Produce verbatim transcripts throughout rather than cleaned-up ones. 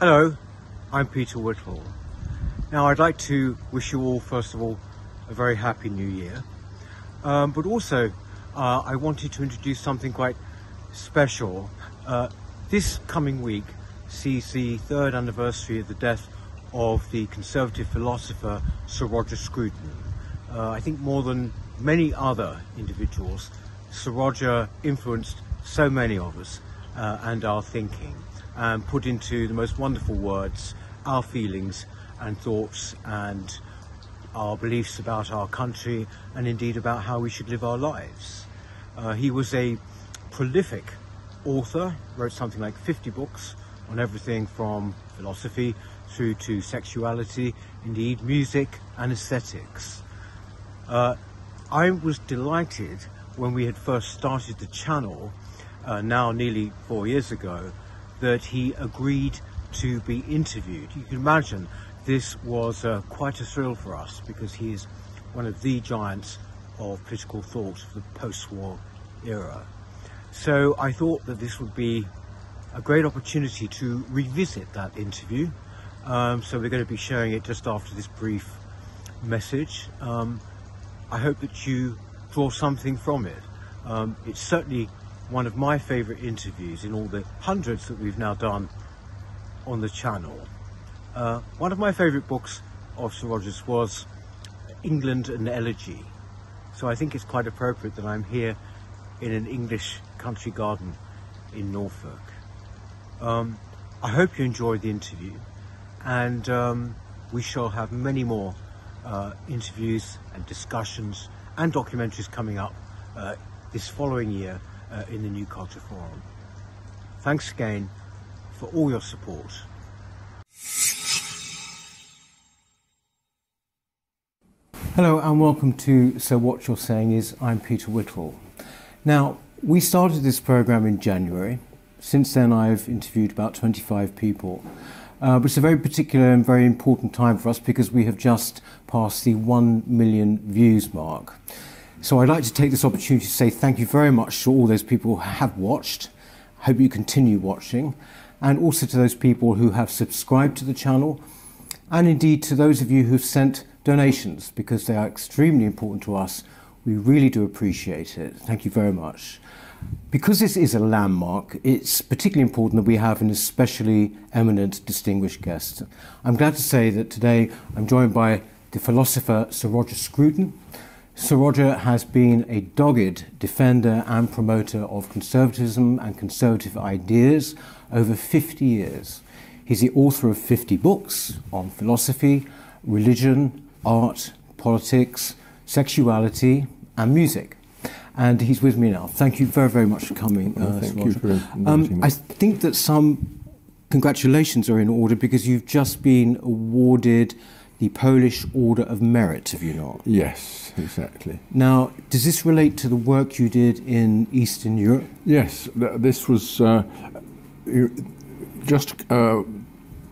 Hello, I'm Peter Whittle. Now I'd like to wish you all, first of all, a very happy new year. Um, but also, uh, I wanted to introduce something quite special. Uh, this coming week sees the third anniversary of the death of the conservative philosopher Sir Roger Scruton. Uh, I think more than many other individuals, Sir Roger influenced so many of us uh, and our thinking, and put into the most wonderful words our feelings and thoughts and our beliefs about our country and indeed about how we should live our lives. Uh, he was a prolific author, wrote something like fifty books on everything from philosophy through to sexuality, indeed music and aesthetics. Uh, I was delighted when we had first started the channel, uh, now nearly four years ago, that he agreed to be interviewed. You can imagine this was uh, quite a thrill for us, because he is one of the giants of political thought of the post-war era. So I thought that this would be a great opportunity to revisit that interview. Um, so we're going to be sharing it just after this brief message. Um, I hope that you draw something from it. Um, it's certainly one of my favourite interviews in all the hundreds that we've now done on the channel. Uh, one of my favourite books of Sir Roger's was England and Elegy, so I think it's quite appropriate that I'm here in an English country garden in Norfolk. Um, I hope you enjoyed the interview, and um, we shall have many more uh, interviews and discussions and documentaries coming up uh, this following year Uh, in the New Culture Forum. Thanks again for all your support. Hello and welcome to So What You're Saying Is. I'm Peter Whittle. Now, we started this programme in January. Since then I've interviewed about twenty-five people. Uh, but it's a very particular and very important time for us, because we have just passed the one million views mark. So I'd like to take this opportunity to say thank you very much to all those people who have watched. I hope you continue watching, and also to those people who have subscribed to the channel, and indeed to those of you who've sent donations, because they are extremely important to us. We really do appreciate it. Thank you very much. Because this is a landmark, it's particularly important that we have an especially eminent, distinguished guest. I'm glad to say that today I'm joined by the philosopher Sir Roger Scruton. Sir Roger has been a dogged defender and promoter of conservatism and conservative ideas over fifty years. He's the author of fifty books on philosophy, religion, art, politics, sexuality and music. And he's with me now. Thank you very, very much for coming, uh, well, Sir Roger. Thank you for inviting me. I think that some congratulations are in order, because you've just been awarded the Polish Order of Merit, have you not? Yes, exactly. Now, does this relate to the work you did in Eastern Europe? Yes, this was uh, just a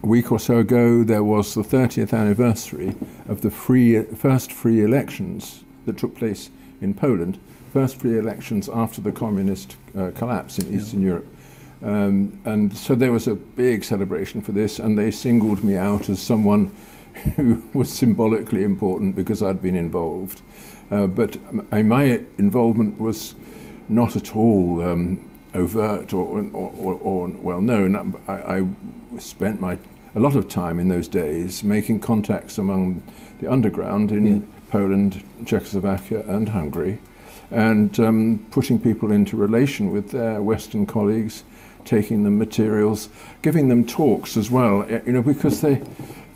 week or so ago. There was the thirtieth anniversary of the free, first free elections that took place in Poland, first free elections after the communist uh, collapse in Eastern yeah. Europe. Um, and so there was a big celebration for this, and they singled me out as someone who was symbolically important because I'd been involved. Uh, but uh, my involvement was not at all um, overt or, or, or, or well known. I, I spent my, a lot of time in those days making contacts among the underground in yeah. Poland, Czechoslovakia and Hungary, and um, putting people into relation with their Western colleagues, taking them materials, giving them talks as well, you know, because they...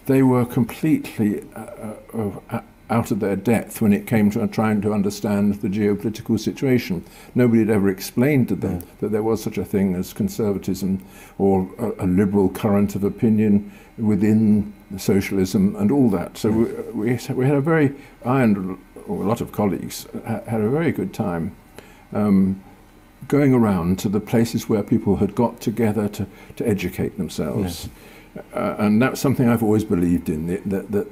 they were completely uh, uh, out of their depth when it came to trying to understand the geopolitical situation. Nobody had ever explained to them yeah. that there was such a thing as conservatism, or a, a liberal current of opinion within socialism and all that. So yeah. we, we, we had a very, I and a lot of colleagues had a very good time um, going around to the places where people had got together to, to educate themselves. Yeah. Uh, and that's something I've always believed in, that, that, that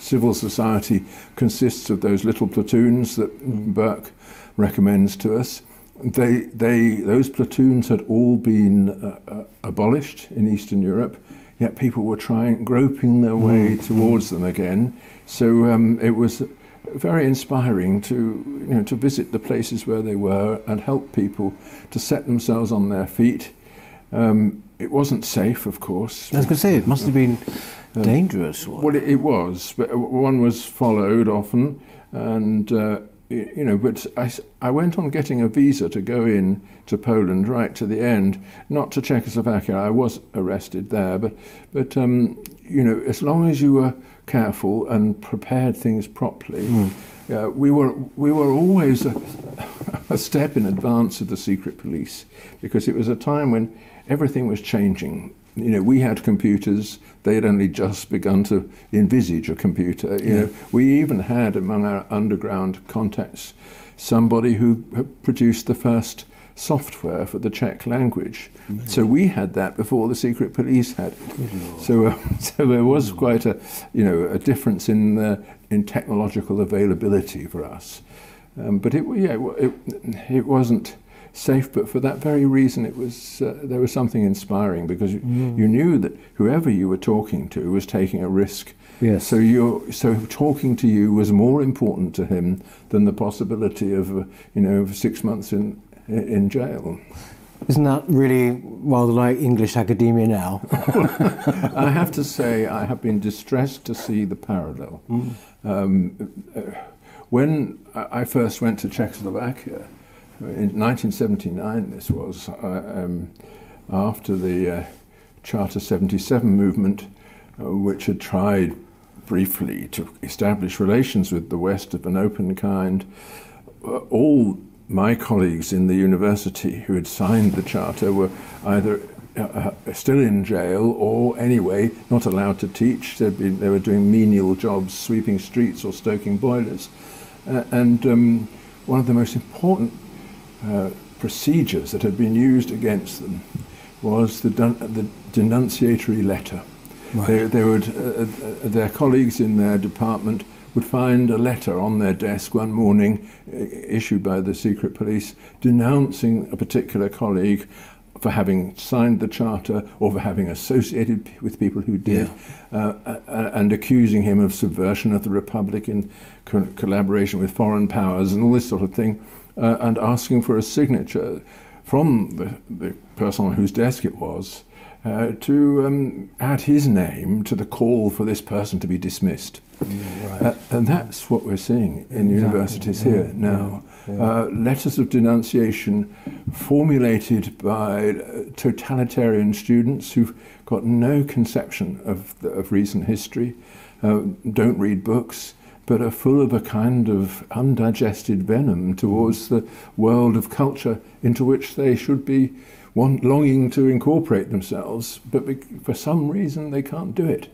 civil society consists of those little platoons that Burke recommends to us. They, they, those platoons had all been uh, uh, abolished in Eastern Europe. yet people were trying, groping their way towards them again. So um, it was very inspiring to, you know, to visit the places where they were and help people to set themselves on their feet. Um, it wasn't safe, of course. I was going to say, it must have been um, dangerous. Well, it, it was, but one was followed often, and uh, you know, but I, I went on getting a visa to go in to Poland right to the end, not to Czechoslovakia. I was arrested there, but, but um, you know, as long as you were careful and prepared things properly, mm. uh, we were we were always a, a step in advance of the secret police, because it was a time when everything was changing. You know, we had computers; they had only just begun to envisage a computer. You yeah. know, we even had among our underground contacts somebody who produced the first software for the Czech language. Mm-hmm. So we had that before the secret police had it. So, uh, so there was quite a, you know, a difference in the, in technological availability for us. Um, but it, yeah, it, it wasn't safe, but for that very reason, it was uh, there was something inspiring, because mm. you knew that whoever you were talking to was taking a risk. Yes. So you so talking to you was more important to him than the possibility of uh, you know six months in in jail. Isn't that really rather like English academia now? I have to say, I have been distressed to see the parallel. Mm. Um, uh, when I first went to Czechoslovakia, in nineteen seventy-nine, this was, uh, um, after the uh, Charter seventy-seven movement, uh, which had tried briefly to establish relations with the West of an open kind, uh, all my colleagues in the university who had signed the Charter were either uh, still in jail or, anyway, not allowed to teach. They'd been, they were doing menial jobs, sweeping streets or stoking boilers. Uh, and um, one of the most important Uh, procedures that had been used against them was the, the denunciatory letter. Right. They, they would, uh, uh, their colleagues in their department would find a letter on their desk one morning uh, issued by the secret police denouncing a particular colleague for having signed the Charter or for having associated with people who did, yeah. uh, uh, and accusing him of subversion of the Republic in co collaboration with foreign powers and all this sort of thing. Uh, and asking for a signature from the, the person on whose desk it was uh, to um, add his name to the call for this person to be dismissed. Yeah, right. uh, and that's what we're seeing in exactly. universities yeah. here now. Yeah. Yeah. Uh, letters of denunciation formulated by totalitarian students who've got no conception of, the, of recent history, uh, don't read books, but are full of a kind of undigested venom towards the world of culture into which they should be want, longing to incorporate themselves, but for some reason they can't do it.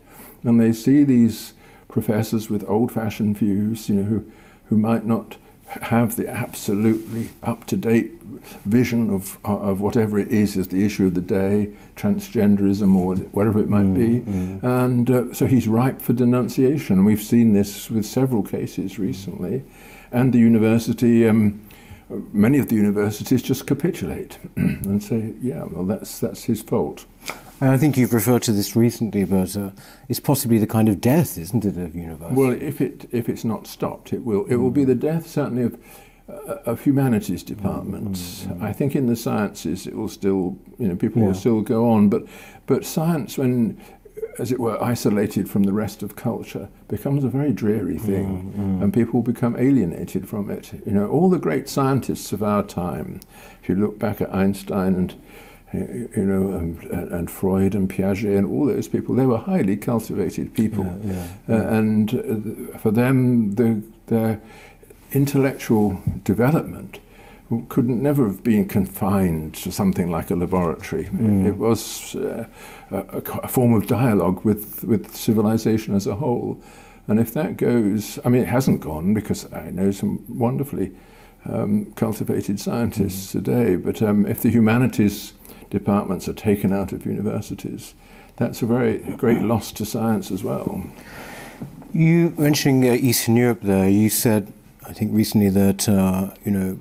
And they see these professors with old-fashioned views, you know, who, who might not have the absolutely up-to-date vision of, of whatever it is is the issue of the day, transgenderism or whatever it might mm, be. Mm. And uh, so he's ripe for denunciation. We've seen this with several cases recently. And the university, um, many of the universities just capitulate and say, yeah, well, that's, that's his fault. And I think you've referred to this recently, but uh, it's possibly the kind of death, isn't it, of university? Well, if it if it's not stopped, it will it will be the death certainly of uh, of humanities departments. Mm-hmm. I think in the sciences it will still, you know, people yeah. will still go on, but but science, when as it were isolated from the rest of culture, becomes a very dreary thing, mm-hmm. and people become alienated from it. You know, all the great scientists of our time, if you look back at Einstein and you know, and, and Freud and Piaget and all those people, they were highly cultivated people. Yeah, yeah, yeah. Uh, and uh, for them, the, their intellectual development could never have been confined to something like a laboratory. Mm. It, it was uh, a, a form of dialogue with, with civilization as a whole. And if that goes, I mean, it hasn't gone, because I know some wonderfully um, cultivated scientists mm. today, but um, if the humanities departments are taken out of universities, that's a very great loss to science as well. You mentioning uh, Eastern Europe there, you said, I think recently, that uh, you know,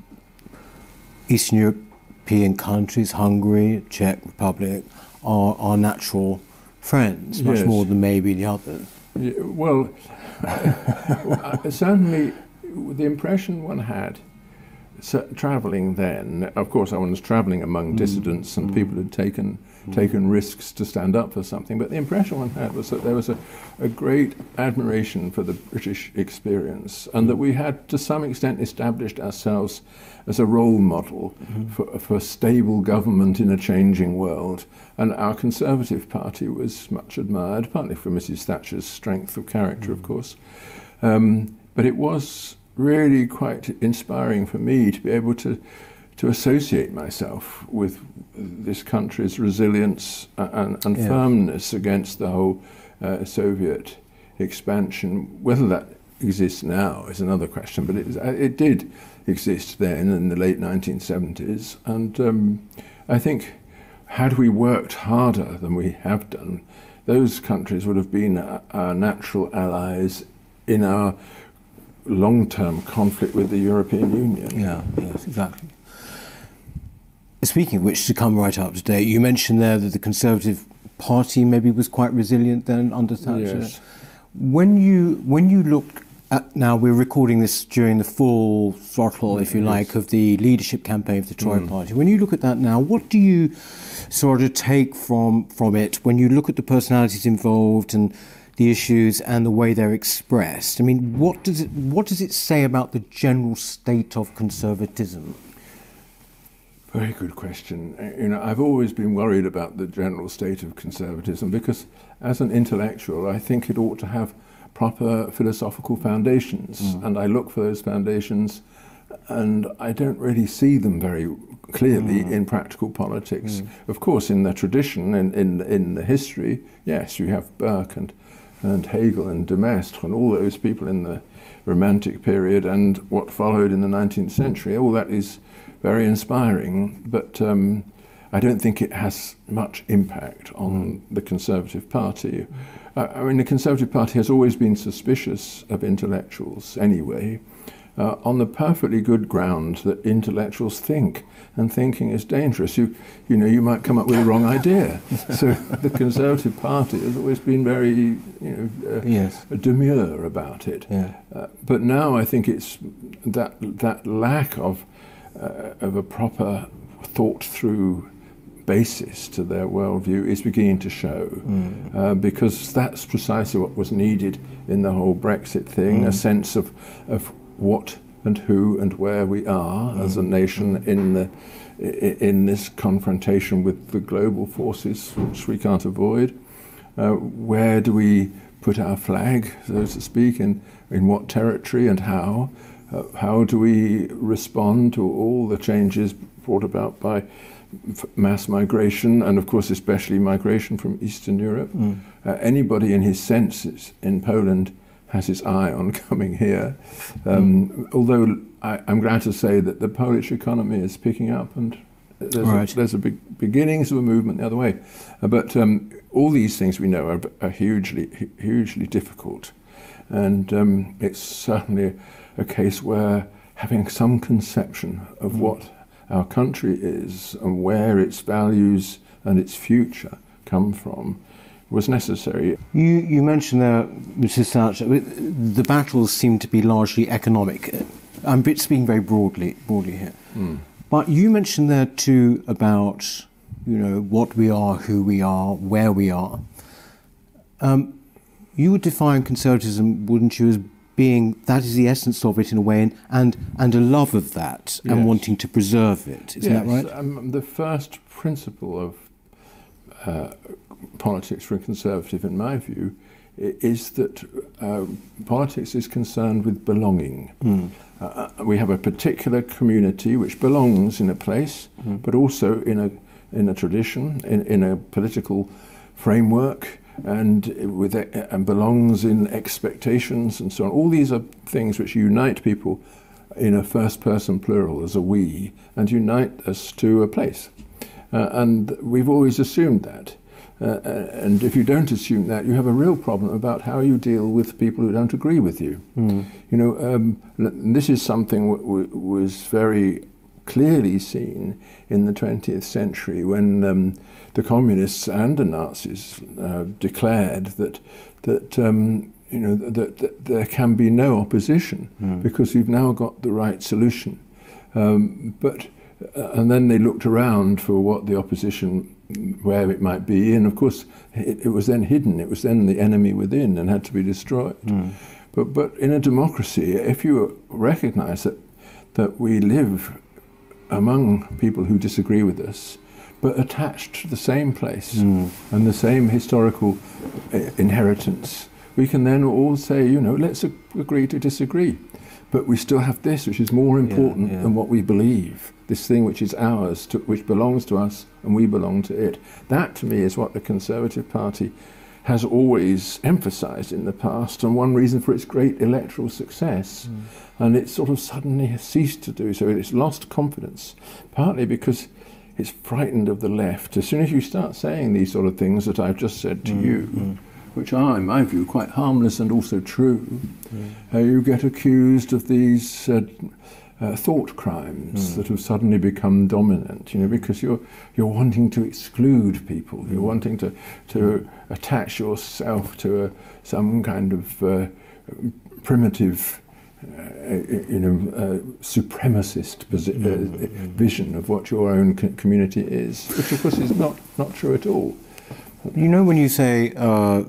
Eastern European countries, Hungary, Czech Republic, are, are natural friends, much yes. more than maybe the others. Yeah, well, uh, certainly the impression one had so, travelling then, of course I was travelling among mm. dissidents and mm. people who'd taken, mm. taken risks to stand up for something, but the impression one had was that there was a, a great admiration for the British experience and that we had to some extent established ourselves as a role model mm. for, for stable government in a changing world, and our Conservative Party was much admired, partly for Missus Thatcher's strength of character mm. of course, um, but it was really quite inspiring for me to be able to to associate myself with this country's resilience and, and yeah. firmness against the whole uh, Soviet expansion. Whether that exists now is another question, but it, it did exist then in the late nineteen seventies, and um, I think had we worked harder than we have done, those countries would have been our, our natural allies in our long-term conflict with the European Union. Yeah, yes, exactly. Speaking of which, to come right up today, you mentioned there that the Conservative Party maybe was quite resilient then under Thatcher. Yes. When you, when you look at, now we're recording this during the full throttle, if you yes. like, of the leadership campaign of the Tory mm. Party. When you look at that now, what do you sort of take from, from it when you look at the personalities involved and the issues and the way they're expressed? I mean, what does it, what does it say about the general state of conservatism? Very good question. You know, I've always been worried about the general state of conservatism because as an intellectual, I think it ought to have proper philosophical foundations. Mm. And I look for those foundations and I don't really see them very clearly mm. in practical politics. Mm. Of course, in the tradition, in, in, in the history, yes, you have Burke and and Hegel and de Maistre and all those people in the Romantic period and what followed in the nineteenth century, all that is very inspiring, but um, I don't think it has much impact on mm. the Conservative Party. Uh, I mean, the Conservative Party has always been suspicious of intellectuals anyway, uh, on the perfectly good ground that intellectuals think, and thinking is dangerous. You, you know, you might come up with a wrong idea. So the Conservative Party has always been very, you know, uh, yes. demure about it. Yeah. Uh, but now I think it's that that lack of uh, of a proper thought-through basis to their worldview is beginning to show, mm. uh, because that's precisely what was needed in the whole Brexit thing—a mm. sense of of what and who and where we are mm. as a nation in the in this confrontation with the global forces which we can't avoid. Uh, where do we put our flag, so to speak, in, in what territory and how? Uh, how do we respond to all the changes brought about by mass migration and, of course, especially migration from Eastern Europe? Mm. Uh, anybody in his senses in Poland has his eye on coming here, um, mm. although I, I'm glad to say that the Polish economy is picking up and there's, right. a, there's a big beginnings of a movement the other way. Uh, but um, all these things we know are, are hugely, hugely difficult. And um, it's certainly a case where having some conception of mm. what our country is and where its values and its future come from was necessary. You, you mentioned there, Missus Thatcher, the battles seem to be largely economic. I'm speaking very broadly, broadly here. Mm. But you mentioned there too about, you know, what we are, who we are, where we are. Um, you would define conservatism, wouldn't you, as being that is the essence of it in a way, and and, and a love of that yes. and wanting to preserve it. Isn't yes. that right? Um, the first principle of Uh, politics for a conservative, in my view, is that uh, politics is concerned with belonging. Mm. Uh, we have a particular community which belongs in a place, mm. but also in a in a tradition, in, in a political framework, and with a, and belongs in expectations and so on. All these are things which unite people in a first-person plural as a we, and unite us to a place. Uh, and we've always assumed that. Uh, and if you don't assume that, you have a real problem about how you deal with people who don't agree with you. Mm. You know, um, this is something that was very clearly seen in the twentieth century when um, the communists and the Nazis uh, declared that that um, you know that, that there can be no opposition mm. because you've now got the right solution. Um, but uh, and then they looked around for what the opposition, where it might be, and of course it, it was then hidden. It was then the enemy within and had to be destroyed. Mm. But but in a democracy, if you recognise that that we live among people who disagree with us, but attached to the same place mm. and the same historical inheritance, we can then all say, you know, let's agree to disagree. But we still have this, which is more important yeah, yeah. than what we believe. This thing which is ours, to, which belongs to us, and we belong to it. That, to me, is what the Conservative Party has always emphasised in the past, and one reason for its great electoral success. Mm. And it sort of suddenly ceased to do so. It's lost confidence, partly because it's frightened of the left. As soon as you start saying these sort of things that I've just said to mm. you, mm. which are, in my view, quite harmless and also true, mm. uh, you get accused of these uh, uh, thought crimes mm. that have suddenly become dominant, you know, because you're, you're wanting to exclude people, mm. you're wanting to, to mm. attach yourself to a, some kind of uh, primitive, uh, you know, uh, supremacist posi mm. uh, vision of what your own co community is, which of course is not, not true at all. You know, when you say, uh,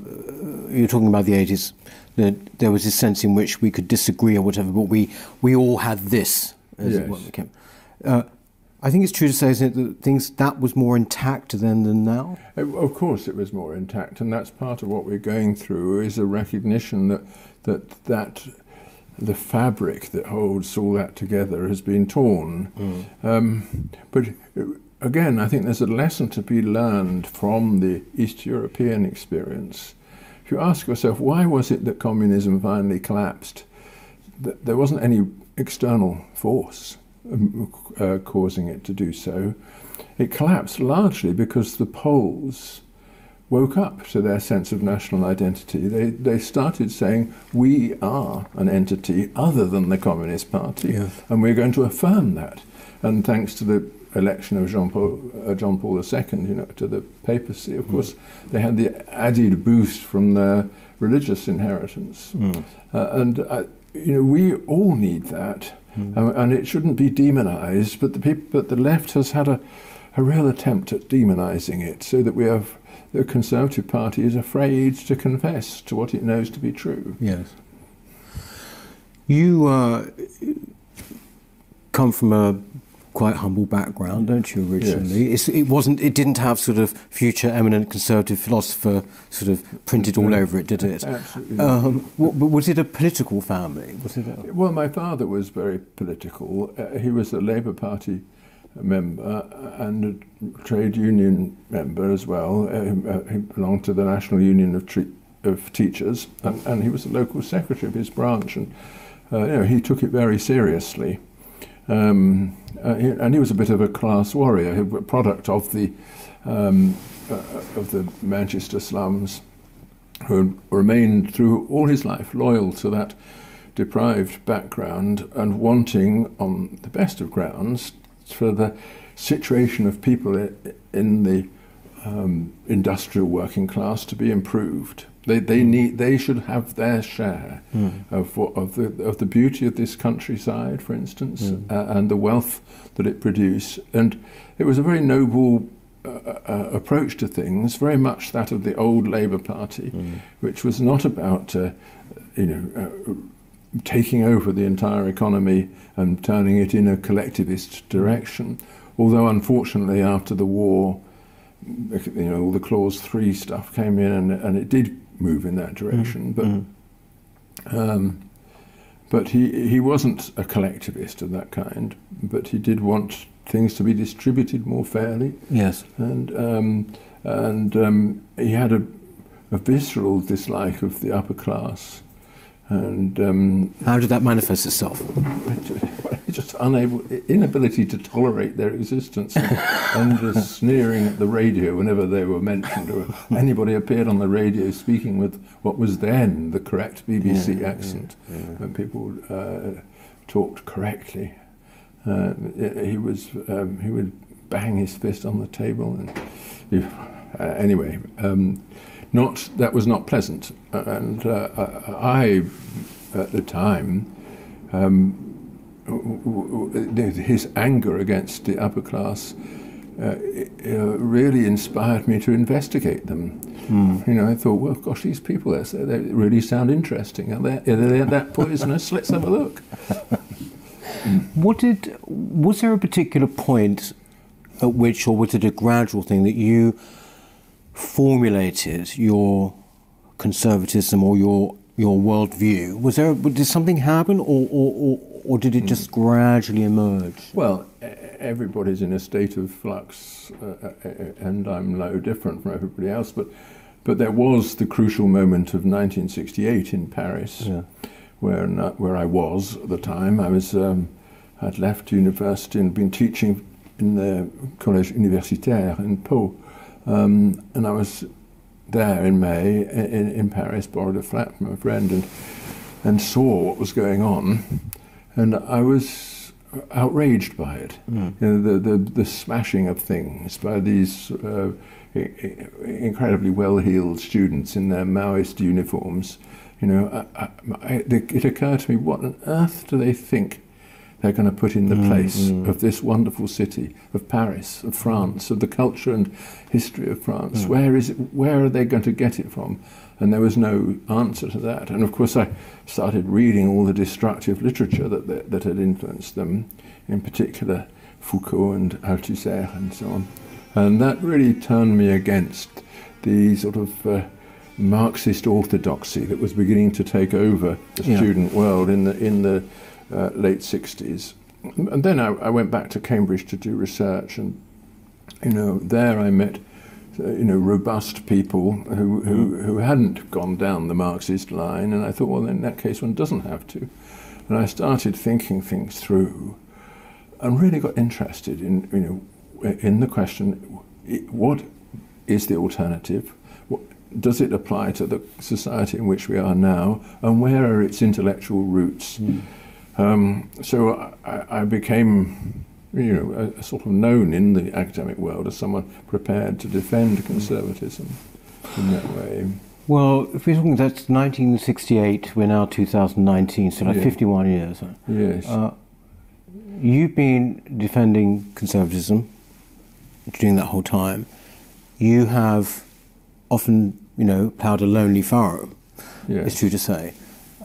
you're talking about the eighties, that there was this sense in which we could disagree or whatever, but we, we all had this as yes. what became. Uh, I think it's true to say, isn't it, that things, that was more intact then than now? Of course it was more intact, and that's part of what we're going through, is a recognition that, that, that the fabric that holds all that together has been torn. Mm. Um, but... It, Again, I think there's a lesson to be learned from the East European experience. If you ask yourself, why was it that communism finally collapsed? There wasn't any external force uh, causing it to do so. It collapsed largely because the Poles woke up to their sense of national identity. They, they started saying, we are an entity other than the Communist Party, yeah. and we're going to affirm that. And thanks to the election of Jean Paul, uh, John Paul the Second, you know, to the papacy, of mm. course, they had the added boost from their religious inheritance. Mm. Uh, and, uh, you know, we all need that, mm. um, and it shouldn't be demonized, but the, people, but the left has had a, a real attempt at demonizing it, so that we have, the Conservative Party is afraid to confess to what it knows to be true. Yes. You uh, come from a quite humble background, don't you, originally? Yes. It's, it wasn't, it didn't have sort of future eminent conservative philosopher sort of printed all over it, did it? Absolutely. Um, what, but was it a political family? Was it a... Well, my father was very political. Uh, he was a Labour Party member and a trade union member as well. Uh, uh, he belonged to the National Union of, Tre of Teachers, and, and he was the local secretary of his branch, and uh, you know, he took it very seriously. Um, uh, he, and he was a bit of a class warrior, a product of the um, uh, of the Manchester slums, who remained through all his life loyal to that deprived background and wanting, on the best of grounds, for the situation of people in the um, industrial working class to be improved. They they need they should have their share mm. of what, of the of the beauty of this countryside, for instance, mm. uh, and the wealth that it produced. And it was a very noble uh, uh, approach to things, very much that of the old Labour Party, mm. which was not about uh, you know uh, taking over the entire economy and turning it in a collectivist direction. Although, unfortunately, after the war, you know, all the Clause Three stuff came in, and and it did move in that direction, mm. but um, but he he wasn't a collectivist of that kind. But he did want things to be distributed more fairly. Yes, and um, and um, he had a, a visceral dislike of the upper class. And um, how did that manifest itself? Just unable, inability to tolerate their existence, and, and just sneering at the radio whenever they were mentioned, or anybody appeared on the radio speaking with what was then the correct B B C yeah, accent, yeah, yeah. when people uh, talked correctly. Uh, he was um, he would bang his fist on the table, and he, uh, anyway, um, not that was not pleasant. And uh, I, at the time, um, his anger against the upper class uh, really inspired me to investigate them. Mm. You know, I thought, well, gosh, these people, they really sound interesting. Are they, are they that poisonous? Let's have a look. What did, was there a particular point at which, or was it a gradual thing, that you formulated your conservatism or your your worldview? Was there, did something happen, or, or, or, or did it just mm. gradually emerge? Well, everybody's in a state of flux, uh, and I'm no different from everybody else, but, but there was the crucial moment of nineteen sixty-eight in Paris, yeah. where, not, where I was at the time. I was, um, I'd left university and been teaching in the Collège Universitaire in Pau, um, and I was there in May in, in Paris, borrowed a flat from a friend, and and saw what was going on, and I was outraged by it. Mm. You know, the, the the smashing of things by these uh, incredibly well-heeled students in their Maoist uniforms. You know, I, I, I, it occurred to me, what on earth do they think they're going to put in the place mm-hmm. of this wonderful city, of Paris, of France, of the culture and history of France? Mm-hmm. Where is it, where are they going to get it from? And there was no answer to that. And of course, I started reading all the destructive literature that that, that had influenced them, in particular Foucault and Althusser and so on. And that really turned me against the sort of uh, Marxist orthodoxy that was beginning to take over the yeah. student world in the in the. Uh, late sixties, and then I, I went back to Cambridge to do research, and you know, there I met uh, you know, robust people who, who who hadn't gone down the Marxist line, and I thought, well, in that case, one doesn't have to. And I started thinking things through, and really got interested in you know in the question: what is the alternative? What, does it apply to the society in which we are now, and where are its intellectual roots? Mm. Um, so I, I became, you know, a, a sort of known in the academic world as someone prepared to defend conservatism in that way. Well, if we're talking, that's nineteen sixty-eight, we're now two thousand nineteen, so like yeah. fifty-one years. Yes. Uh, you've been defending conservatism during that whole time. You have often, you know, ploughed a lonely furrow, yes. it's true to say.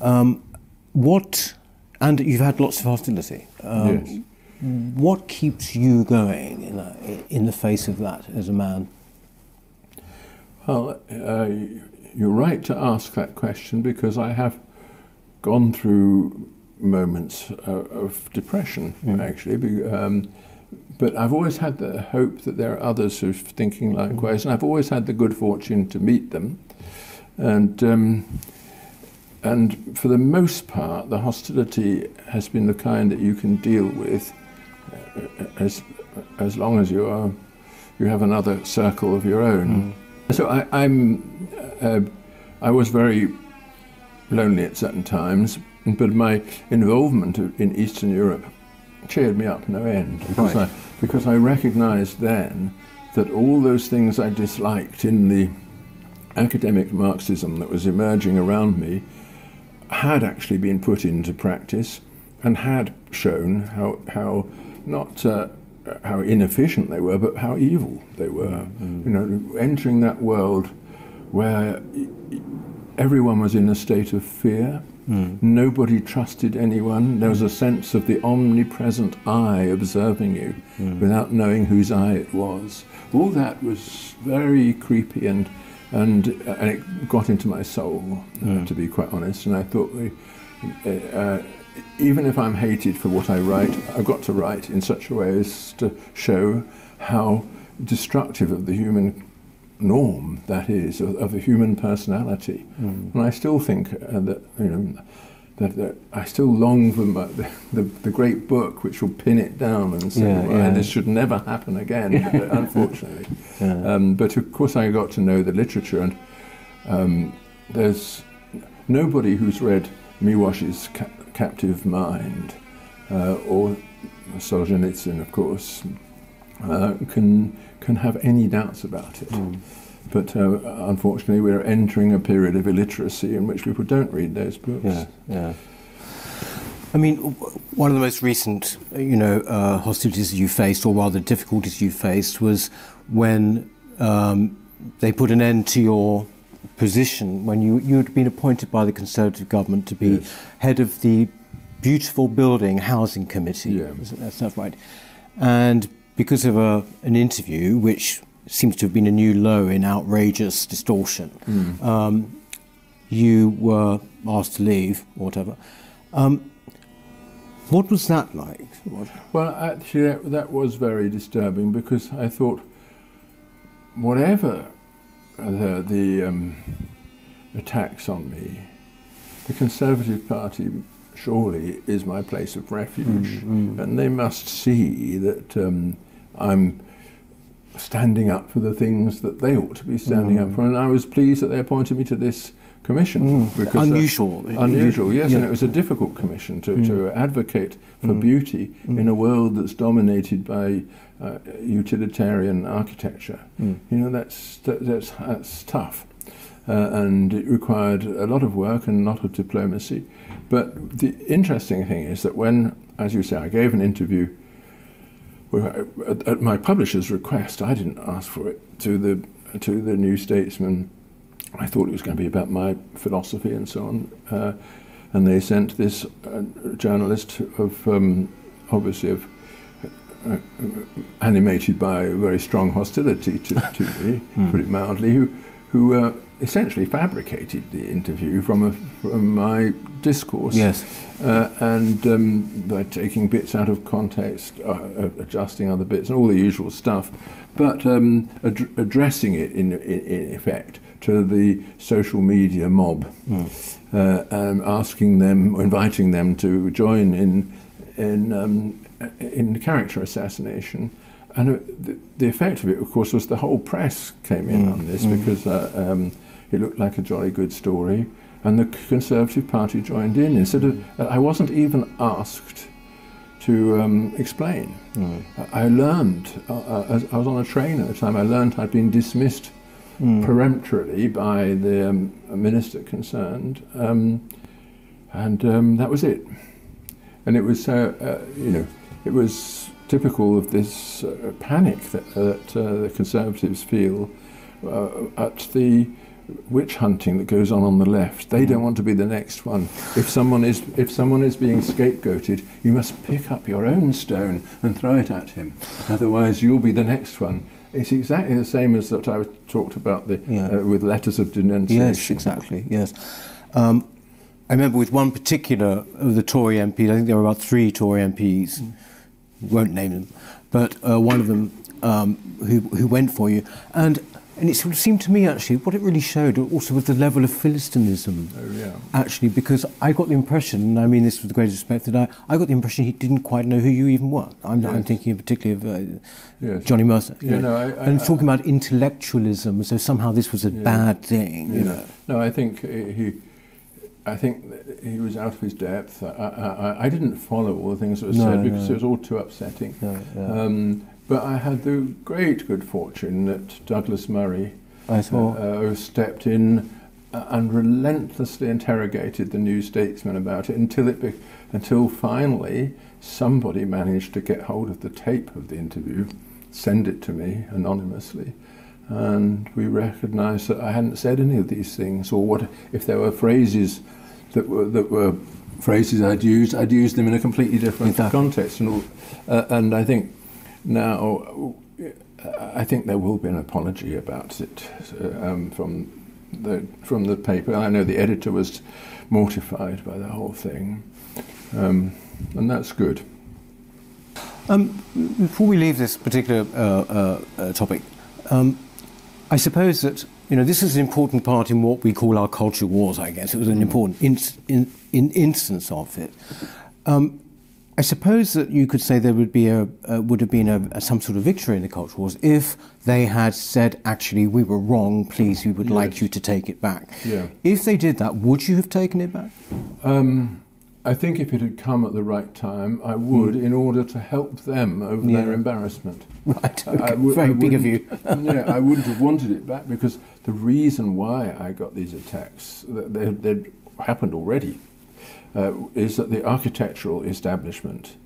Um, what... And you've had lots of hostility. Um, yes. What keeps you going in, that, in the face of that as a man? Well, uh, you're right to ask that question, because I have gone through moments uh, of depression, mm. actually. Um, but I've always had the hope that there are others who are thinking likewise, and I've always had the good fortune to meet them. And... Um, And for the most part, the hostility has been the kind that you can deal with as, as long as you are, you have another circle of your own. Mm. So I, I'm, uh, I was very lonely at certain times, but my involvement in Eastern Europe cheered me up no end, because, right. I, because I recognised then that all those things I disliked in the academic Marxism that was emerging around me had actually been put into practice, and had shown how how not uh, how inefficient they were, but how evil they were. Mm. You know, entering that world where everyone was in a state of fear, mm. nobody trusted anyone. There was a sense of the omnipresent eye observing you, mm. without knowing whose eye it was. All that was very creepy, and. And, and it got into my soul, uh, mm. to be quite honest. And I thought, uh, uh, even if I'm hated for what I write, I've got to write in such a way as to show how destructive of the human norm that is, of, of the human personality. Mm. And I still think uh, that, you know, that, that I still long for my, the, the, the great book which will pin it down and say, yeah, well, yeah. this should never happen again, unfortunately. Yeah. Um, but of course I got to know the literature, and um, there's nobody who's read Miłosz's Ca Captive Mind, uh, or Solzhenitsyn, of course, uh, can can have any doubts about it. Mm. But uh, unfortunately, we're entering a period of illiteracy in which people don't read those books. Yeah, yeah. I mean, one of the most recent, you know, uh, hostilities you faced, or rather difficulties you faced, was when um, they put an end to your position when you you'd been appointed by the Conservative government to be yes. head of the Beautiful Building Housing Committee. Yeah. That's not right. And because of a, an interview, which seems to have been a new low in outrageous distortion, mm. um, you were asked to leave, or whatever. Um, what was that like? What? Well, actually, that, that was very disturbing, because I thought, whatever the, the um, attacks on me, the Conservative Party surely is my place of refuge, mm-hmm. and they must see that um, I'm standing up for the things that they ought to be standing mm-hmm. up for. And I was pleased that they appointed me to this commission. Mm. Because unusual. That's unusual, yes, yeah. And it was a difficult commission to, mm. to advocate for mm. beauty mm. in a world that's dominated by uh, utilitarian architecture. Mm. You know, that's, that, that's, that's tough. Uh, and it required a lot of work and a lot of diplomacy. But the interesting thing is that when, as you say, I gave an interview at my publisher's request, I didn't ask for it, to the, to the New Statesman. I thought it was going to be about my philosophy and so on. Uh, and they sent this uh, journalist of, um, obviously, of, uh, animated by a very strong hostility to, to me, mm. put it mildly, who, who uh, essentially fabricated the interview from, a, from my discourse. Yes. Uh, and um, by taking bits out of context, uh, adjusting other bits, and all the usual stuff, but um, ad addressing it in, in, in effect to the social media mob, mm. uh, and asking them, or inviting them to join in in, um, in character assassination. And the, the effect of it, of course, was the whole press came in mm. on this, mm. because uh, um, it looked like a jolly good story, and the Conservative Party joined in. Instead of, I wasn't even asked to um, explain. Mm. I learned, uh, as I was on a train at the time, I learned I'd been dismissed mm. peremptorily by the um, minister concerned, um, and um, that was it. And it was, uh, uh, you know, it was typical of this uh, panic that, that uh, the Conservatives feel uh, at the witch hunting that goes on on the left. They don't want to be the next one. If someone is if someone is being scapegoated, you must pick up your own stone and throw it at him. Otherwise, you'll be the next one. It's exactly the same as that I talked about the yeah. uh, with letters of denunciation. Yes, exactly. Yes, um, I remember with one particular of the Tory M Ps. I think there were about three Tory M Ps. Mm. Won't name them, but uh, one of them um, who who went for you and. And it sort of seemed to me, actually, what it really showed also was the level of philistinism, oh, yeah. actually, because I got the impression, and I mean this with the greatest respect, that I, I got the impression he didn't quite know who you even were. I'm, yes. I'm thinking particularly of uh, yes. Johnny Mercer. Yeah, you know, I, I, and talking I, about intellectualism, so somehow this was a yeah. bad thing. Yeah. You know? No, I think he, I think he was out of his depth. I, I, I didn't follow all the things that were no, said because no. it was all too upsetting. No, yeah. um, But I had the great good fortune that Douglas Murray I saw. Uh, uh, stepped in and relentlessly interrogated the New Statesman about it until it be until finally somebody managed to get hold of the tape of the interview, send it to me anonymously, and we recognised that I hadn't said any of these things, or what if there were phrases that were that were phrases I'd used, I'd used them in a completely different exactly. context, and all, uh, and I think. Now, I think there will be an apology about it um, from the from the paper. I know the editor was mortified by the whole thing, um, and that's good. Um, before we leave this particular uh, uh, topic, um, I suppose that you know this is an important part in what we call our culture wars. I guess it was an important in, in, in instance of it. Um, I suppose that you could say there would be a uh, would have been a, a, some sort of victory in the culture wars if they had said, actually, we were wrong, please, we would yes. like you to take it back. Yeah. If they did that, would you have taken it back? Um, I think if it had come at the right time, I would, mm. in order to help them over yeah. their embarrassment. Right, okay. I would, very I big of you. yeah, I wouldn't have wanted it back, because the reason why I got these attacks, they'd, they'd happened already, uh, is that the architectural establishment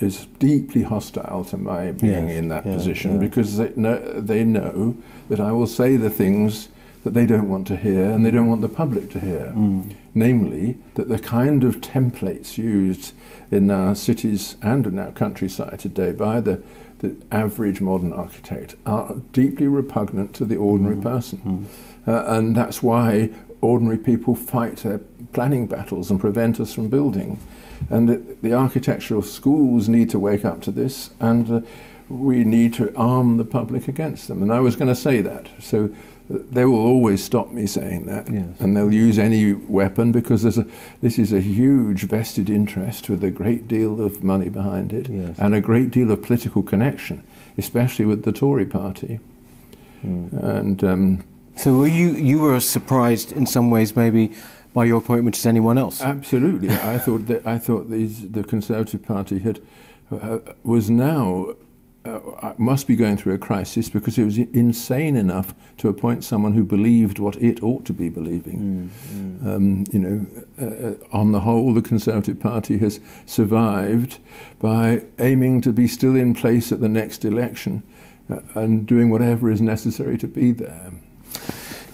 is deeply hostile to my being yes, in that yeah, position, yeah. because they know, they know that I will say the things that they don't want to hear and they don't want the public to hear. Mm. Namely, that the kind of templates used in our cities and in our countryside today by the, the average modern architect are deeply repugnant to the ordinary mm. person. Mm. Uh, and that's why ordinary people fight their planning battles and prevent us from building. And the, the architectural schools need to wake up to this, and uh, we need to arm the public against them. And I was going to say that. So they will always stop me saying that, yes. and they'll use any weapon, because there's a, this is a huge vested interest with a great deal of money behind it, yes. and a great deal of political connection, especially with the Tory party. Mm. And um, so were you, you were surprised in some ways maybe by your appointment as anyone else? Absolutely. I thought, that, I thought these, the Conservative Party had, uh, was now... Uh, must be going through a crisis, because it was insane enough to appoint someone who believed what it ought to be believing. Mm, mm. Um, you know, uh, on the whole, the Conservative Party has survived by aiming to be still in place at the next election uh, and doing whatever is necessary to be there.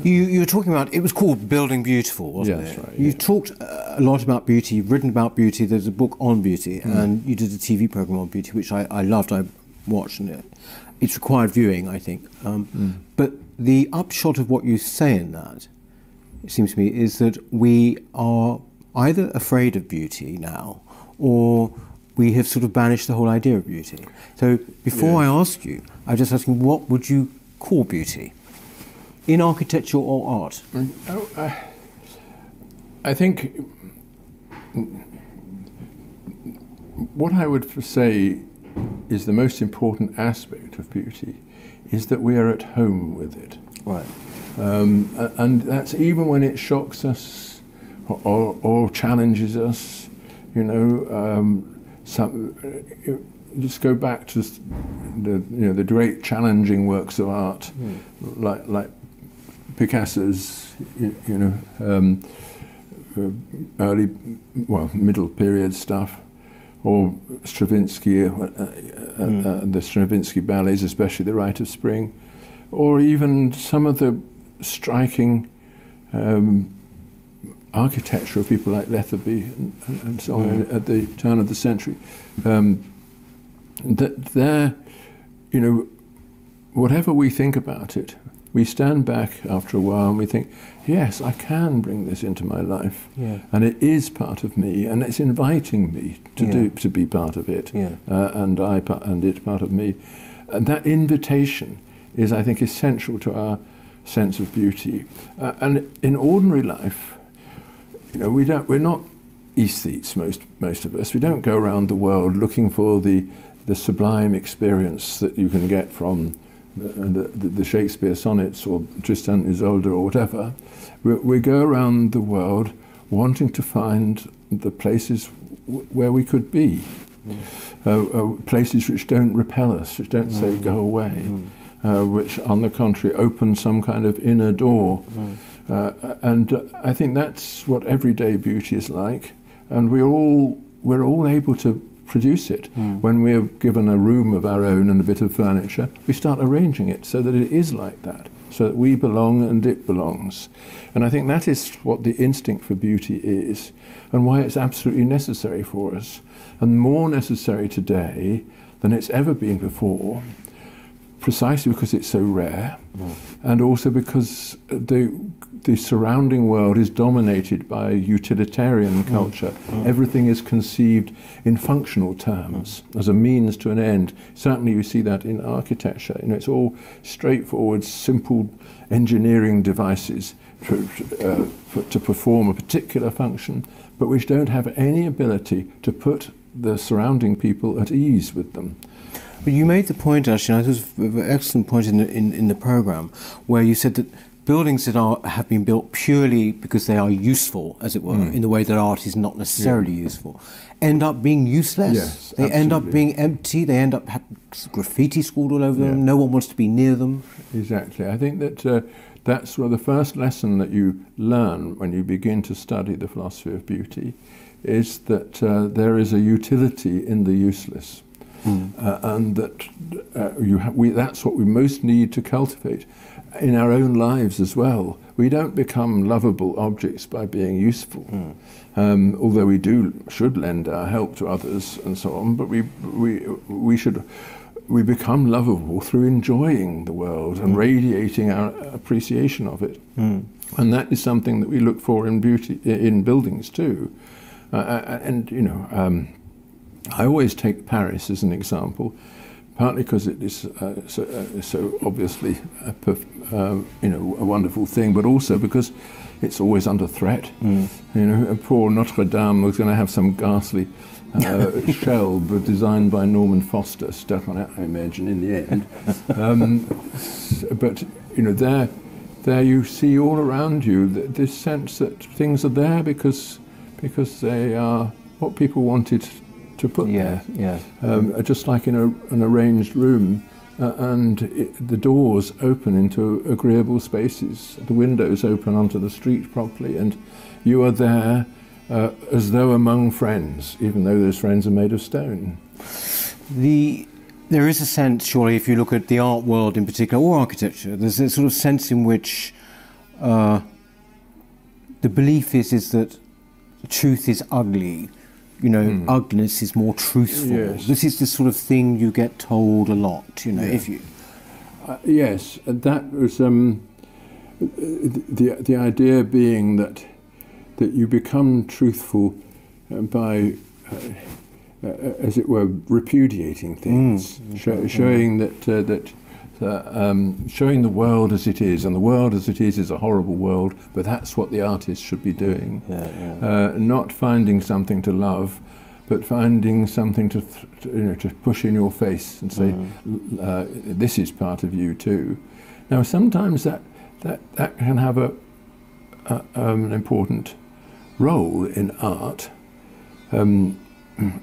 You, you were talking about, it was called Building Beautiful, wasn't yeah, it? That's right, you yeah. talked a lot about beauty, you've written about beauty, there's a book on beauty, mm. and you did a T V programme on beauty, which I, I loved. I watching it. It's required viewing, I think. Um, mm. But the upshot of what you say in that, it seems to me, is that we are either afraid of beauty now, or we have sort of banished the whole idea of beauty. So before yes. I ask you, I'm just asking, what would you call beauty? In architecture or art? Mm. Oh, uh, I think what I would say is the most important aspect of beauty is that we are at home with it. Right. Um, and that's even when it shocks us or, or, or challenges us, you know. Um, some, just go back to the, you know, the great challenging works of art, mm. like, like Picasso's, you, you know, um, early, well, middle period stuff. Or Stravinsky, uh, uh, mm. uh, the Stravinsky ballets, especially the Rite of Spring, or even some of the striking um, architecture of people like Letterby and, and so on mm. at the turn of the century. Um, that there, you know, whatever we think about it, we stand back after a while and we think, yes, I can bring this into my life, yeah. and it is part of me, and it's inviting me to yeah. do to be part of it, yeah. uh, and I and it part of me, and that invitation is, I think, essential to our sense of beauty. Uh, and in ordinary life, you know, we don't we're not aesthetes. Most most of us, we don't go around the world looking for the the sublime experience that you can get from The, the, the Shakespeare sonnets or Tristan and Isolde or whatever. We, we go around the world wanting to find the places w where we could be, mm. uh, uh, places which don't repel us, which don't mm. say go away, mm. uh, which on the contrary open some kind of inner door. Mm. Uh, and uh, I think that's what everyday beauty is like, and we're all, we're all able to produce it. Mm. When we are given a room of our own and a bit of furniture, we start arranging it so that it is like that, so that we belong and it belongs. And I think that is what the instinct for beauty is, and why it's absolutely necessary for us, and more necessary today than it's ever been before, precisely because it's so rare, mm. and also because the the surrounding world is dominated by utilitarian culture. Mm. Mm. Everything is conceived in functional terms, mm. as a means to an end. Certainly you see that in architecture. You know, it's all straightforward, simple engineering devices to, uh, for, to perform a particular function, but which don't have any ability to put the surrounding people at ease with them. But you made the point, actually, and I thought it was an excellent point in the, in, in the programme, where you said that buildings that are, have been built purely because they are useful, as it were, mm. in the way that art is not necessarily yeah. useful, end up being useless. Yes, they absolutely. end up being empty, they end up having graffiti scrawled all over yeah. them, no one wants to be near them. Exactly. I think that uh, that's well, the first lesson that you learn when you begin to study the philosophy of beauty, is that uh, there is a utility in the useless. Mm. Uh, and that uh, you ha we, that's what we most need to cultivate in our own lives as well. We don't become lovable objects by being useful, mm. um, although we do should lend our help to others and so on. But we we we should we become lovable through enjoying the world and mm. radiating our appreciation of it, mm. and that is something that we look for in beauty in buildings too. Uh, and you know. Um, I always take Paris as an example, partly because it is uh, so, uh, so obviously a perf uh, you know, a wonderful thing, but also because it's always under threat. Mm. You know, poor Notre Dame was going to have some ghastly uh, shell designed by Norman Foster stuck on it, I imagine, in the end. Um, but you know, there, there you see all around you that this sense that things are there because because they are what people wanted to put yeah, there, yeah. Um, just like in a, an arranged room, uh, and it, the doors open into agreeable spaces, the windows open onto the street properly, and you are there uh, as though among friends, even though those friends are made of stone. The, there is a sense, surely, if you look at the art world in particular, or architecture, there's a sort of sense in which uh, the belief is, is that truth is ugly. You know, mm. ugliness is more truthful. Yes. This is the sort of thing you get told a lot, you know, yeah. if you... Uh, yes, that was um, the, the idea being that, that you become truthful by, uh, uh, as it were, repudiating things, mm. sho showing, yeah. that, uh, that, that, um, showing the world as it is, and the world as it is is a horrible world, but that's what the artist should be doing. Yeah, yeah. Uh, not finding something to love, but finding something to, th to you know, to push in your face and say, mm. uh, this is part of you too. Now sometimes that, that, that can have a, a, um, an important role in art. Um,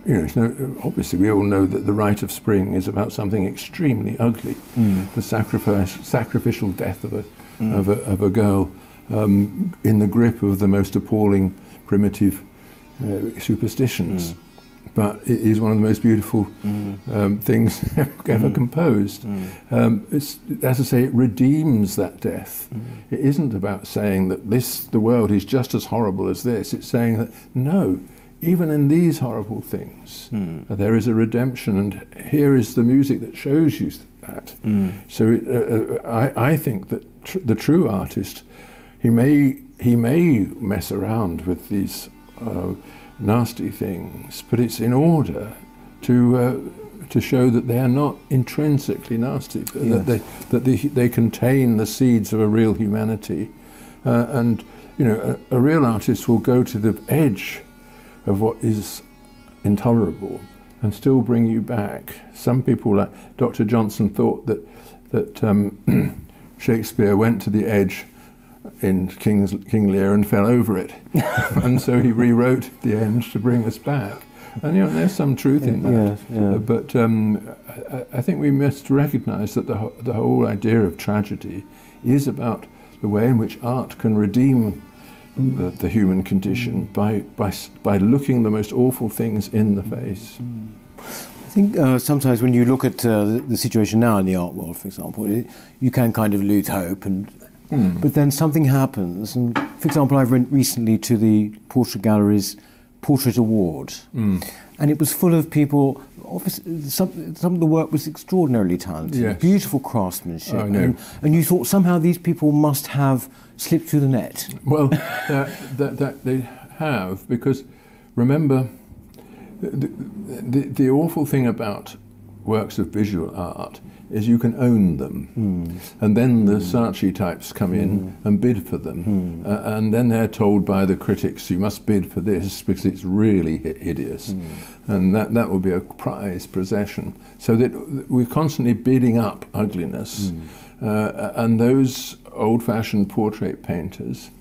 You know, obviously we all know that the Rite of Spring is about something extremely ugly, mm. the sacrifice, sacrificial death of a, mm. of a, of a girl um, in the grip of the most appalling primitive uh, superstitions. Mm. But it is one of the most beautiful mm. um, things ever mm. composed. Mm. Um, it's, as I say, it redeems that death. Mm. It isn't about saying that this, the world is just as horrible as this. It's saying that, no, even in these horrible things, mm. there is a redemption, and here is the music that shows you that. Mm. So it, uh, I, I think that tr the true artist, he may, he may mess around with these uh, nasty things, but it's in order to, uh, to show that they are not intrinsically nasty, but yes. that, they, that they, they contain the seeds of a real humanity. Uh, and you know, a, a real artist will go to the edge of what is intolerable and still bring you back. Some people, like Doctor Johnson, thought that that um, Shakespeare went to the edge in King's, King Lear and fell over it, and so he rewrote the end to bring us back. And you know, there's some truth in that. Yeah, yeah. Uh, but um, I, I think we must recognise that the ho the whole idea of tragedy is about the way in which art can redeem The, the human condition by, by, by looking the most awful things in the face. I think uh, sometimes when you look at uh, the, the situation now in the art world, for example, it, you can kind of lose hope, and mm. but then something happens. And for example, I went recently to the Portrait Gallery's Portrait Award, mm. and it was full of people. Obviously, some, some of the work was extraordinarily talented, yes. beautiful craftsmanship, oh, no. and, and you thought somehow these people must have slipped through the net. Well, that, that, that they have, because remember, the, the, the awful thing about works of visual art is you can own them, mm. and then the mm. Saatchi types come in mm. and bid for them, mm. uh, and then they're told by the critics, you must bid for this because it's really hideous, mm. and that, that would be a prized possession. So that we're constantly bidding up ugliness, mm. Uh, and those old-fashioned portrait painters,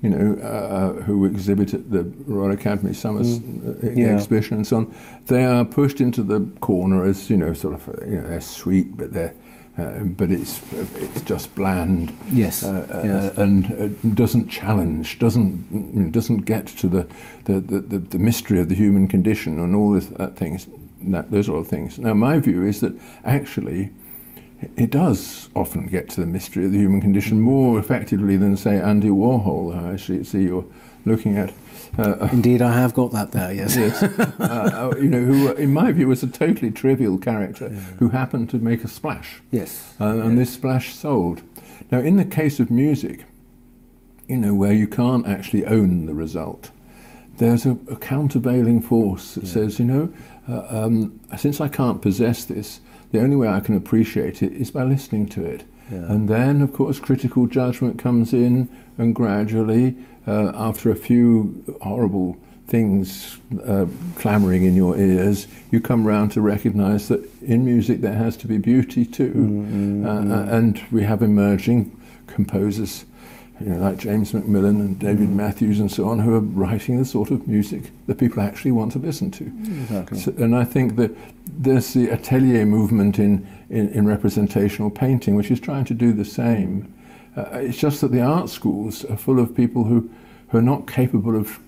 you know, uh, who exhibit at the Royal Academy Summer mm. yeah. exhibition and so on, they are pushed into the corner as, you know, sort of, you know, they're sweet, but they're, uh, but it's it's just bland. Yes. Uh, yes. Uh, and it doesn't challenge, doesn't doesn't get to the the, the the mystery of the human condition and all this that things, that, those sort of things. Now, my view is that actually, it does often get to the mystery of the human condition more effectively than, say, Andy Warhol, I actually see you're looking at. Uh, Indeed, I have got that there, yes. yes. Uh, you know, who, in my view, was a totally trivial character yeah. who happened to make a splash. Yes. Uh, and yes. this splash sold. Now, in the case of music, you know, where you can't actually own the result, there's a, a countervailing force that yeah. says, you know, uh, um, since I can't possess this, the only way I can appreciate it is by listening to it. Yeah. And then, of course, critical judgment comes in, and gradually, uh, after a few horrible things uh, clamouring in your ears, you come round to recognise that in music there has to be beauty too. Mm-hmm. uh, and we have emerging composers, you know, like James Macmillan and David mm. Matthews and so on, who are writing the sort of music that people actually want to listen to. Exactly. So, and I think that there's the atelier movement in, in, in representational painting, which is trying to do the same. Uh, it's just that the art schools are full of people who, who are not capable of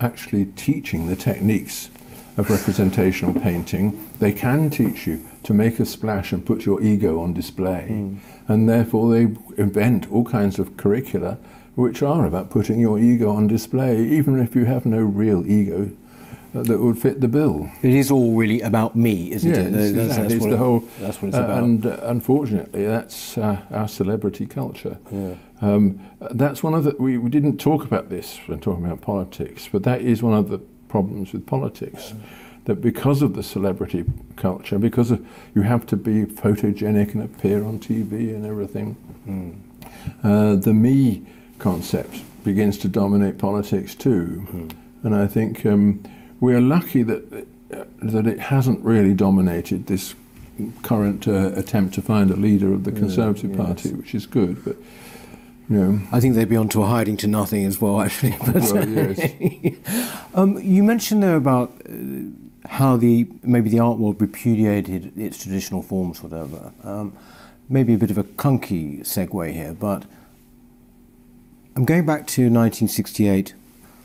actually teaching the techniques of representational painting. They can teach you to make a splash and put your ego on display. Mm. And therefore they invent all kinds of curricula which are about putting your ego on display, even if you have no real ego uh, that would fit the bill. It is all really about me, isn't yeah, it? It's, that's, exactly. that's it's what the it, whole, that's what it's uh, about. And uh, unfortunately, that's uh, our celebrity culture. Yeah. Um, that's one of the, we, we didn't talk about this when talking about politics, but that is one of the problems with politics. Yeah. That because of the celebrity culture, because of, you have to be photogenic and appear on T V and everything, mm. uh, the me concept begins to dominate politics too. Mm. And I think um, we are lucky that, uh, that it hasn't really dominated this current uh, attempt to find a leader of the yeah, Conservative yes. Party, which is good. But yeah. I think they'd be onto a hiding to nothing as well, actually. Well, yes. um, you mentioned there about Uh, how the maybe the art world repudiated its traditional forms, whatever. Um, maybe a bit of a clunky segue here, but I'm going back to nineteen sixty-eight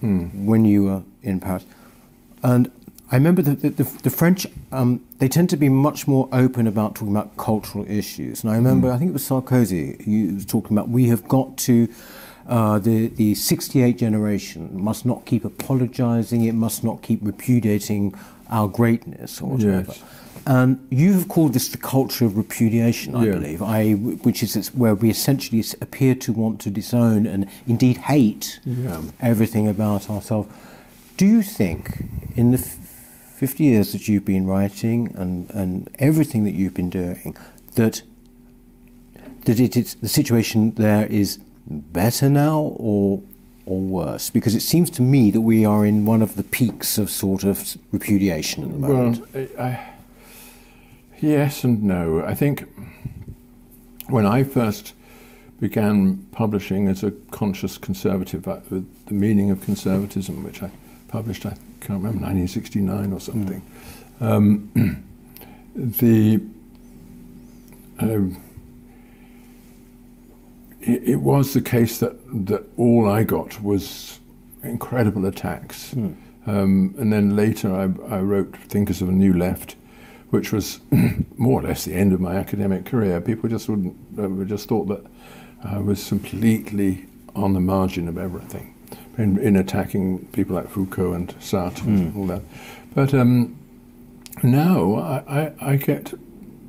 mm. when you were in Paris, and I remember that the, the, the French um, they tend to be much more open about talking about cultural issues. And I remember mm. I think it was Sarkozy who was talking about we have got to. Uh, the, the sixty-eight generation must not keep apologising, it must not keep repudiating our greatness or whatever. Yes. And you have called this the culture of repudiation, I yeah. believe, I, which is where we essentially appear to want to disown and indeed hate yeah. everything about ourselves. Do you think in the fifty years that you've been writing and, and everything that you've been doing, that, that it, it's, the situation there is better now or or worse? Because it seems to me that we are in one of the peaks of sort of repudiation at the moment. Well, I, I, yes and no. I think when I first began publishing as a conscious conservative, uh, the meaning of conservatism, which I published, I can't remember, nineteen sixty-nine or something, mm. um, the uh, it was the case that, that all I got was incredible attacks. Mm. Um, and then later I, I wrote Thinkers of a New Left, which was more or less the end of my academic career. People just wouldn't, uh, just thought that I was completely on the margin of everything in, in attacking people like Foucault and Sartre mm. and all that. But um, now I, I, I get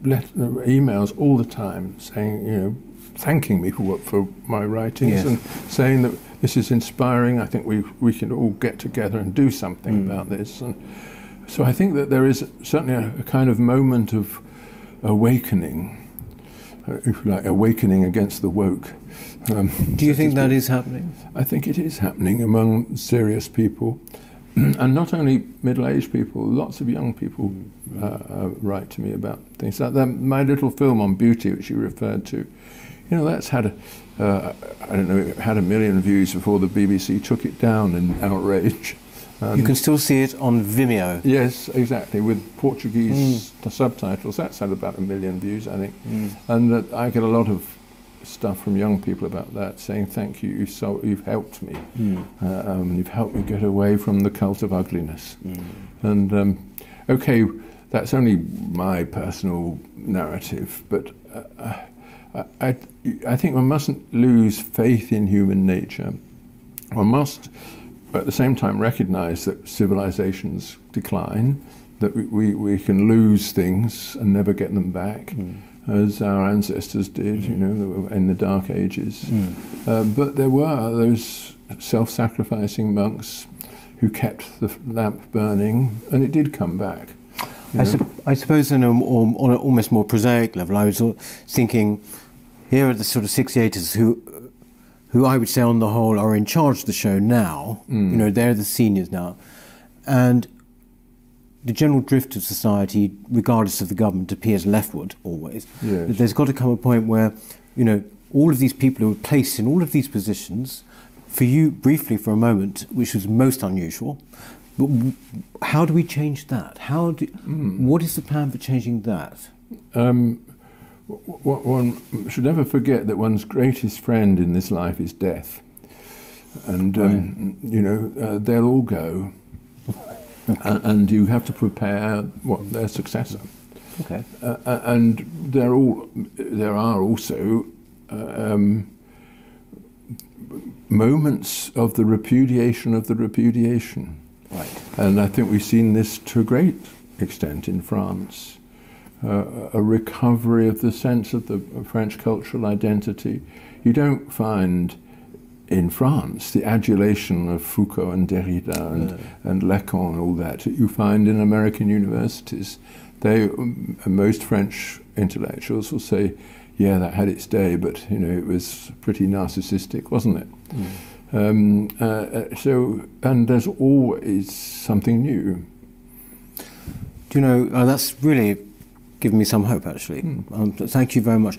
let, uh, emails all the time saying, you know, thanking me for, for my writings yes. and saying that this is inspiring, I think we, we can all get together and do something mm. about this. And so I think that there is certainly a, a kind of moment of awakening, if you like, awakening against the woke. Um, do you think that is happening? I think it is happening among serious people, and not only middle-aged people, lots of young people uh, uh, write to me about things like that. My little film on beauty, which you referred to, You know, that's had, uh, I don't know, it had a million views before the B B C took it down in outrage. Um, you can still see it on Vimeo. Yes, exactly, with Portuguese mm. subtitles. That's had about a million views, I think. Mm. And uh, I get a lot of stuff from young people about that, saying, thank you, you so, you've helped me. Mm. Uh, um, you've helped me get away from the cult of ugliness. Mm. And, um, okay, that's only my personal narrative, but uh, I, I, I think one mustn't lose faith in human nature. One must, at the same time, recognize that civilizations decline, that we, we, we can lose things and never get them back, mm. as our ancestors did, mm. you know, in the Dark Ages. Mm. Uh, but there were those self-sacrificing monks who kept the lamp burning, and it did come back. I, su I suppose on, a, on an almost more prosaic level, I was thinking, here are the sort of sixty-eighters who who I would say on the whole are in charge of the show now, mm. you know, they're the seniors now, and the general drift of society, regardless of the government, appears leftward always. Yes. But there's got to come a point where, you know, all of these people who are placed in all of these positions, for you briefly for a moment, which was most unusual, but how do we change that? How do, mm. What is the plan for changing that? Um, One should never forget that one's greatest friend in this life is death, and um, right. you know uh, they'll all go, and, and you have to prepare what their successor. Okay. Uh, and they're all there are also um, moments of the repudiation of the repudiation, right. And I think we've seen this to a great extent in France. Uh, a recovery of the sense of the French cultural identity. You don't find in France the adulation of Foucault and Derrida and, no. and Lacan and all that you find in American universities. They, um, most French intellectuals will say, yeah, that had its day, but you know, it was pretty narcissistic, wasn't it? Mm. Um, uh, so, and there's always something new. Do you know, uh, that's really given me some hope, actually. Mm. Um, thank you very much.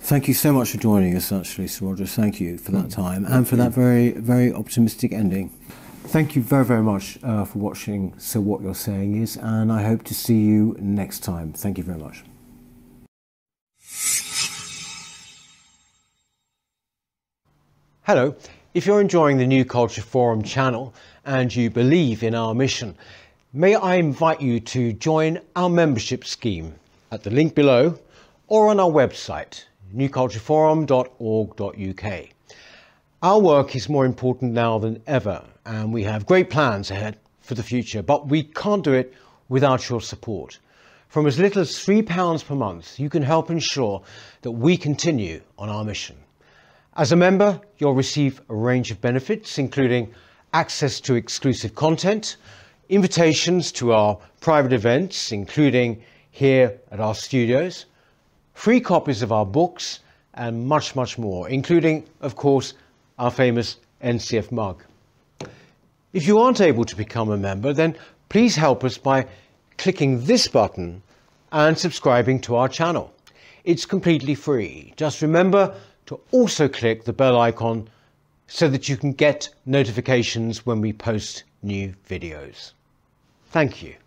Thank you so much for joining us, actually, Sir Roger. Thank you for that time and for that very, very optimistic ending. Thank you very, very much uh, for watching So What You're Saying Is, and I hope to see you next time. Thank you very much. Hello. If you're enjoying the New Culture Forum channel and you believe in our mission, may I invite you to join our membership scheme at the link below or on our website, new culture forum dot org dot U K. Our work is more important now than ever, and we have great plans ahead for the future, but we can't do it without your support. From as little as three pounds per month, you can help ensure that we continue on our mission. As a member, you'll receive a range of benefits, including access to exclusive content, invitations to our private events, including here at our studios, free copies of our books, and much, much more, including, of course, our famous N C F mug. If you aren't able to become a member, then please help us by clicking this button and subscribing to our channel. It's completely free. Just remember to also click the bell icon so that you can get notifications when we post new videos. Thank you.